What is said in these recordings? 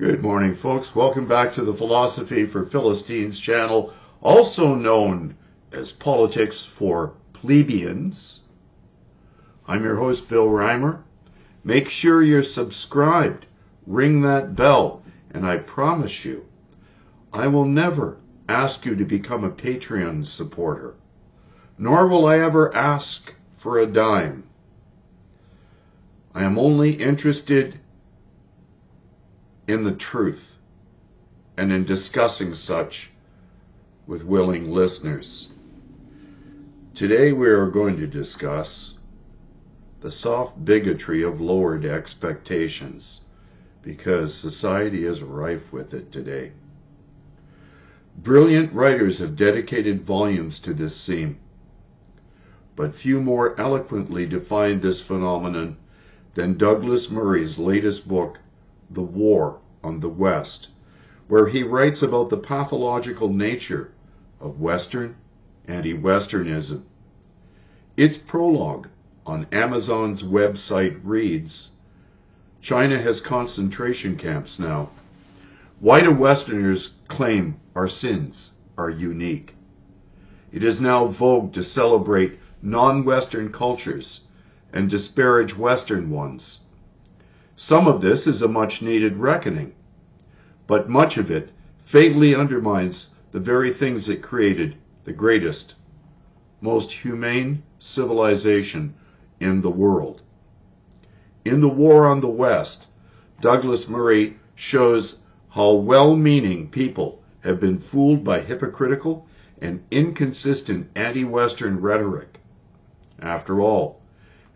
Good morning, folks. Welcome back to the Philosophy for Philistines channel, also known as Politics for Plebeians. I'm your host, Bill Reimer. Make sure you're subscribed. Ring that bell, and I promise you, I will never ask you to become a Patreon supporter, nor will I ever ask for a dime. I am only interested in the truth and in discussing such with willing listeners. Today we are going to discuss the soft bigotry of lowered expectations, because society is rife with it today. Brilliant writers have dedicated volumes to this theme, but few more eloquently defined this phenomenon than Douglas Murray's latest book, The War on the West, where he writes about the pathological nature of Western anti-Westernism. Its prologue on Amazon's website reads, "China has concentration camps now. Why do Westerners claim our sins are unique? It is now vogue to celebrate non-Western cultures and disparage Western ones. Some of this is a much-needed reckoning, but much of it fatally undermines the very things that created the greatest, most humane civilization in the world." In The War on the West, Douglas Murray shows how well-meaning people have been fooled by hypocritical and inconsistent anti-Western rhetoric. After all,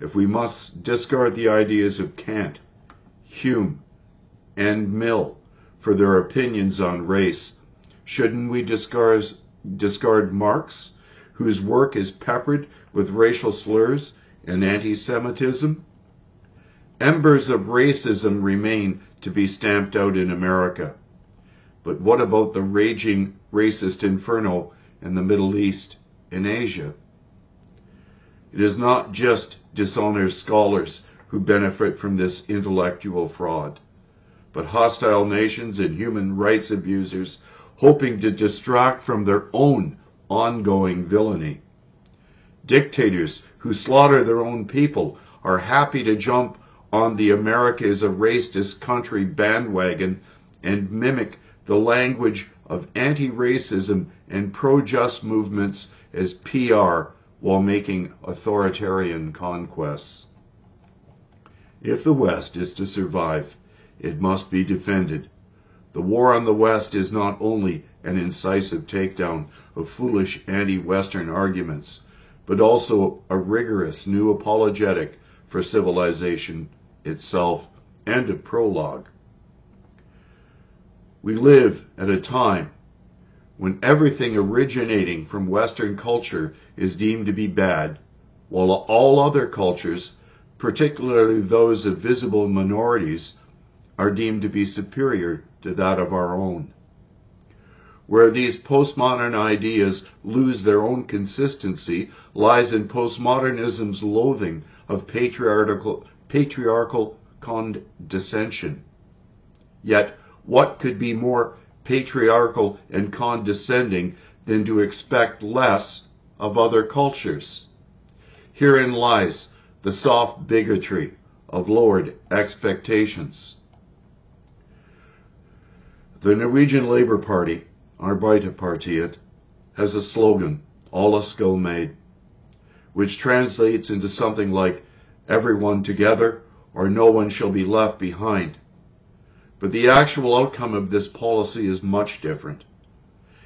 if we must discard the ideas of Kant, Hume, and Mill for their opinions on race, shouldn't we discard Marx, whose work is peppered with racial slurs and anti-Semitism? Embers of racism remain to be stamped out in America. But what about the raging racist inferno in the Middle East and Asia? It is not just dishonest scholars who benefit from this intellectual fraud, but hostile nations and human rights abusers hoping to distract from their own ongoing villainy. Dictators who slaughter their own people are happy to jump on the America is a racist country bandwagon and mimic the language of anti-racism and pro-just movements as PR while making authoritarian conquests. If the West is to survive, it must be defended. The War on the West is not only an incisive takedown of foolish anti-Western arguments, but also a rigorous new apologetic for civilization itself and a prologue. We live at a time when everything originating from Western culture is deemed to be bad, while all other cultures, particularly those of visible minorities, are deemed to be superior to that of our own. Where these postmodern ideas lose their own consistency lies in postmodernism's loathing of patriarchal condescension. Yet, what could be more patriarchal and condescending than to expect less of other cultures? Herein lies the soft bigotry of lowered expectations. The Norwegian Labour Party, Arbeiderpartiet, has a slogan, "alle skal med," which translates into something like "everyone together" or "no one shall be left behind." But the actual outcome of this policy is much different.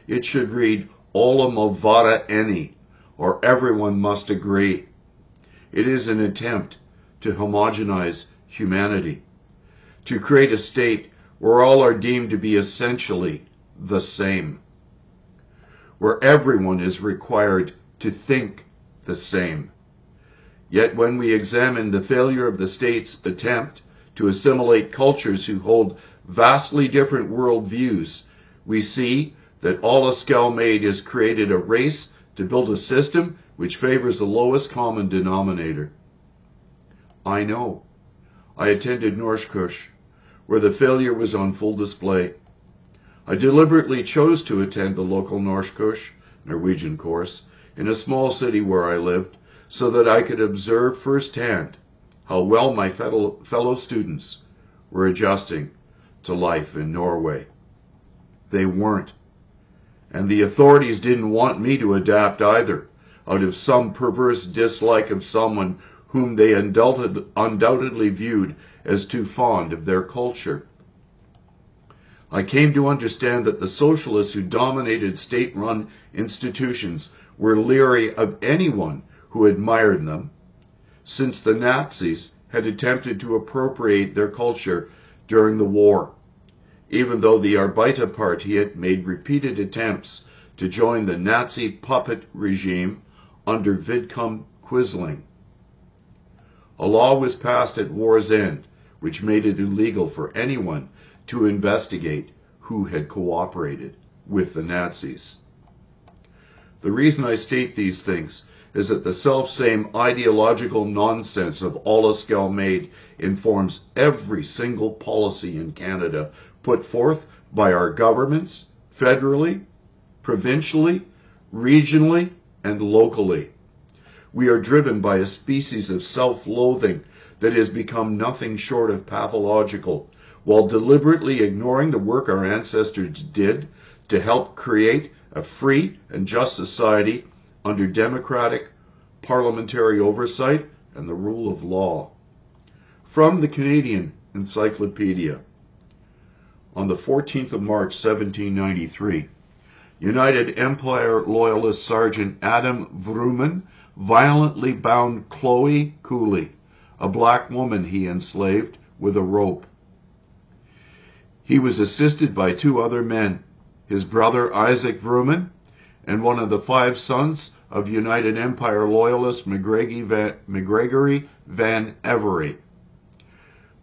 It should read "alle må være enige," or "everyone must agree." It is an attempt to homogenize humanity, to create a state where all are deemed to be essentially the same, where everyone is required to think the same. Yet when we examine the failure of the state's attempt to assimilate cultures who hold vastly different world views, we see that alle skal med has created a race to build a system which favors the lowest common denominator. I know. I attended Norskkurs, where the failure was on full display. I deliberately chose to attend the local Norskkurs, Norwegian course, in a small city where I lived, so that I could observe firsthand how well my fellow students were adjusting to life in Norway. They weren't. And the authorities didn't want me to adapt either, out of some perverse dislike of someone whom they undoubtedly viewed as too fond of their culture. I came to understand that the socialists who dominated state-run institutions were leery of anyone who admired them, since the Nazis had attempted to appropriate their culture during the war, even though the Arbeiderpartiet made repeated attempts to join the Nazi puppet regime under Vidkun Quisling. A law was passed at war's end, which made it illegal for anyone to investigate who had cooperated with the Nazis. The reason I state these things is that the self-same ideological nonsense of alle skal med informs every single policy in Canada put forth by our governments, federally, provincially, regionally, and locally. We are driven by a species of self-loathing that has become nothing short of pathological, while deliberately ignoring the work our ancestors did to help create a free and just society under democratic parliamentary oversight and the rule of law. From the Canadian Encyclopedia, on the 14th of March 1793, United Empire Loyalist Sergeant Adam Vrooman violently bound Chloe Cooley, a black woman he enslaved, with a rope. He was assisted by two other men, his brother Isaac Vrooman and one of the five sons of United Empire Loyalist McGregory Van Every.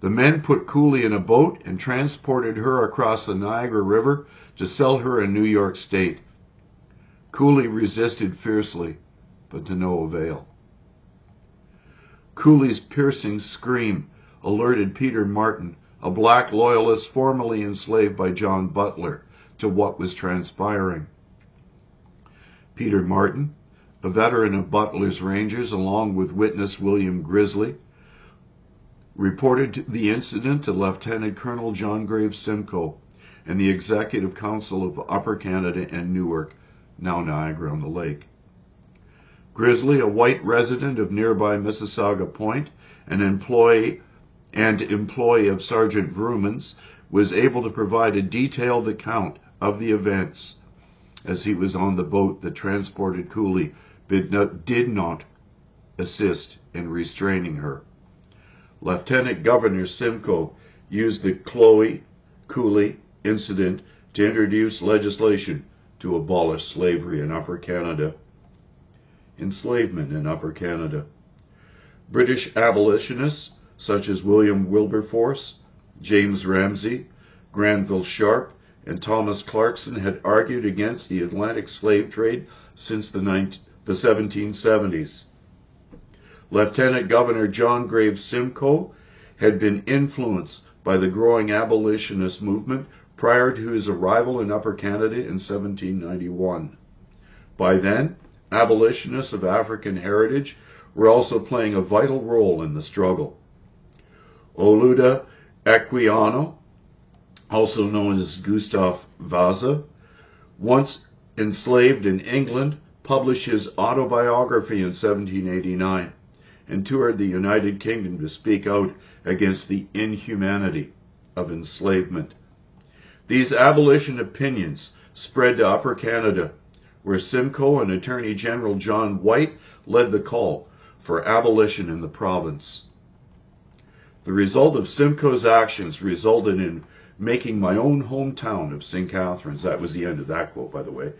The men put Cooley in a boat and transported her across the Niagara River to sell her in New York State. Cooley resisted fiercely, but to no avail. Cooley's piercing scream alerted Peter Martin, a black loyalist formerly enslaved by John Butler, to what was transpiring. Peter Martin, a veteran of Butler's Rangers, along with witness William Grizzly, reported the incident to Lieutenant Colonel John Graves Simcoe and the Executive Council of Upper Canada and Newark, now Niagara-on-the-Lake. Grizzly, a white resident of nearby Mississauga Point, an employee of Sergeant Vrooman's, was able to provide a detailed account of the events, as he was on the boat that transported Cooley, but did not assist in restraining her. Lieutenant Governor Simcoe used the Chloe Cooley incident to introduce legislation to abolish enslavement in Upper Canada. British abolitionists such as William Wilberforce, James Ramsay, Granville Sharp, and Thomas Clarkson had argued against the Atlantic slave trade since the 1770s. Lieutenant Governor John Graves Simcoe had been influenced by the growing abolitionist movement prior to his arrival in Upper Canada in 1791. By then, abolitionists of African heritage were also playing a vital role in the struggle. Olaudah Equiano, also known as Gustav Vasa, once enslaved in England, published his autobiography in 1789 and toured the United Kingdom to speak out against the inhumanity of enslavement. These abolition opinions spread to Upper Canada, where Simcoe and Attorney General John White led the call for abolition in the province. The result of Simcoe's actions resulted in making my own hometown of St. Catharines, that was the end of that quote, by the way,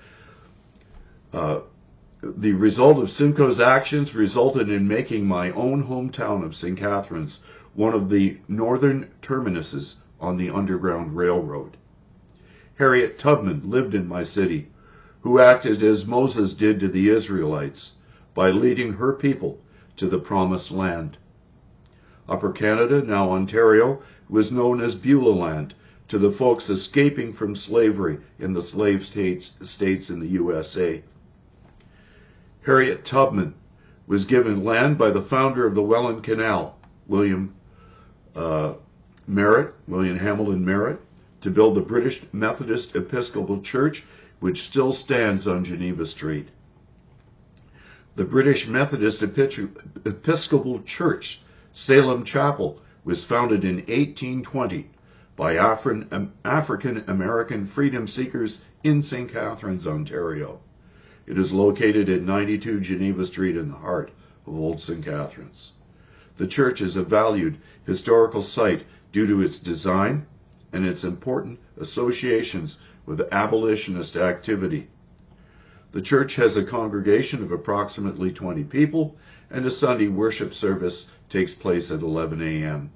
the result of Simcoe's actions resulted in making my own hometown of St. Catharines one of the northern terminuses on the Underground Railroad. Harriet Tubman lived in my city, who acted as Moses did to the Israelites by leading her people to the Promised Land. Upper Canada, now Ontario, was known as Beulah Land to the folks escaping from slavery in the slave states in the USA. Harriet Tubman was given land by the founder of the Welland Canal, William Hamilton Merritt, to build the British Methodist Episcopal Church, which still stands on Geneva Street. The British Methodist Episcopal Church, Salem Chapel, was founded in 1820 by African American freedom seekers in St. Catharines, Ontario. It is located at 92 Geneva Street in the heart of Old St. Catharines. The church is a valued historical site due to its design and its important associations with abolitionist activity. The church has a congregation of approximately 20 people, and a Sunday worship service takes place at 11 a.m.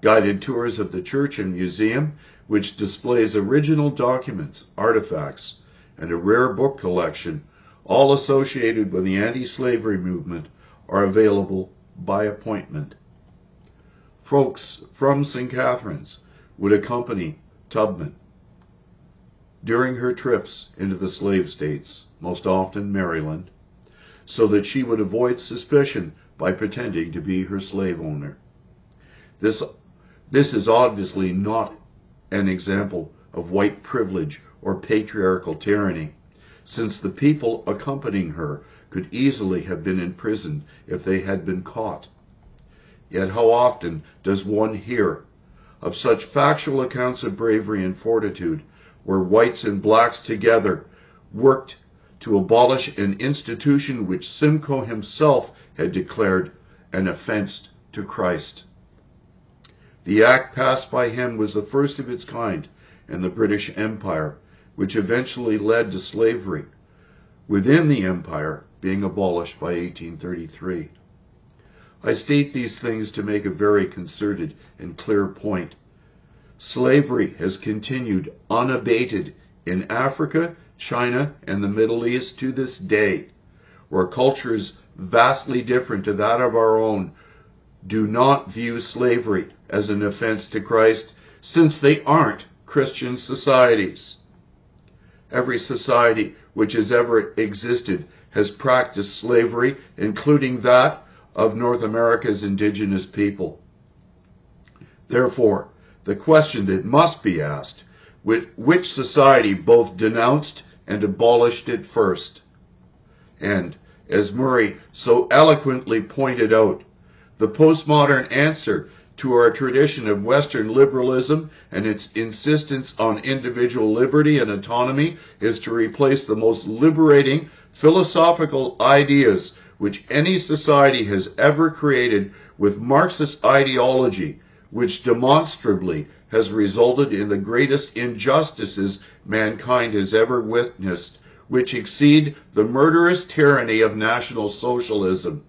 Guided tours of the church and museum, which displays original documents, artifacts, and a rare book collection, all associated with the anti-slavery movement, are available by appointment. Folks from St. Catharines would accompany Tubman during her trips into the slave states, most often Maryland, so that she would avoid suspicion by pretending to be her slave owner. This is obviously not an example of white privilege or patriarchal tyranny, since the people accompanying her could easily have been imprisoned if they had been caught. Yet how often does one hear of such factual accounts of bravery and fortitude where whites and blacks together worked to abolish an institution which Simcoe himself had declared an offense to Christ. The act passed by him was the first of its kind in the British Empire, which eventually led to slavery within the empire being abolished by 1833. I state these things to make a very concerted and clear point. Slavery has continued unabated in Africa, China, and the Middle East to this day, where cultures vastly different to that of our own do not view slavery as an offense to Christ, since they aren't Christian societies. Every society which has ever existed has practiced slavery, including that of North America's indigenous people. Therefore, the question that must be asked, which society both denounced and abolished it first? And, as Murray so eloquently pointed out, the postmodern answer to our tradition of Western liberalism and its insistence on individual liberty and autonomy is to replace the most liberating philosophical ideas which any society has ever created with Marxist ideology, which demonstrably has resulted in the greatest injustices mankind has ever witnessed, which exceed the murderous tyranny of National Socialism.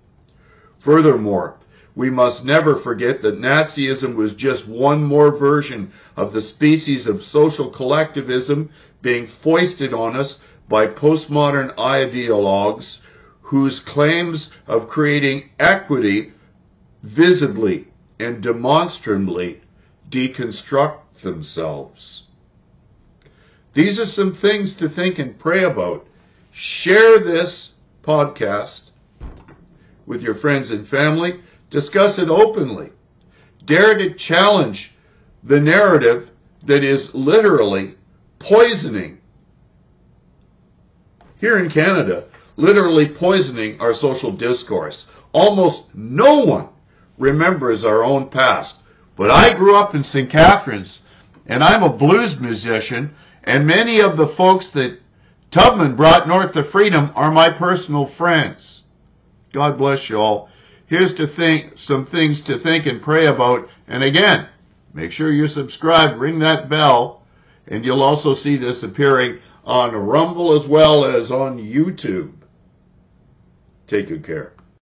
Furthermore, we must never forget that Nazism was just one more version of the species of social collectivism being foisted on us by postmodern ideologues whose claims of creating equity visibly and demonstrably deconstruct themselves. These are some things to think and pray about. Share this podcast with your friends and family. Discuss it openly. Dare to challenge the narrative that is literally poisoning, here in Canada, literally poisoning our social discourse. Almost no one remembers our own past. But I grew up in St. Catharines, and I'm a blues musician, and many of the folks that Tubman brought north to freedom are my personal friends. God bless you all. Here's to some things to think and pray about. And again, make sure you're subscribed, ring that bell, and you'll also see this appearing on Rumble as well as on YouTube. Take good care.